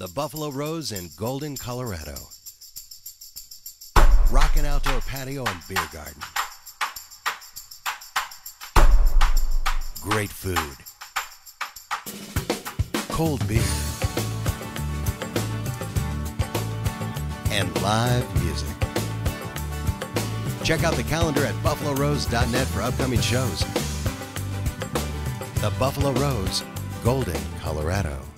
the Buffalo Rose in Golden, Colorado. Rockin' outdoor patio and beer garden. Great food. Cold beer. And live music. Check out the calendar at buffalorose.net for upcoming shows. The Buffalo Rose, Golden, Colorado.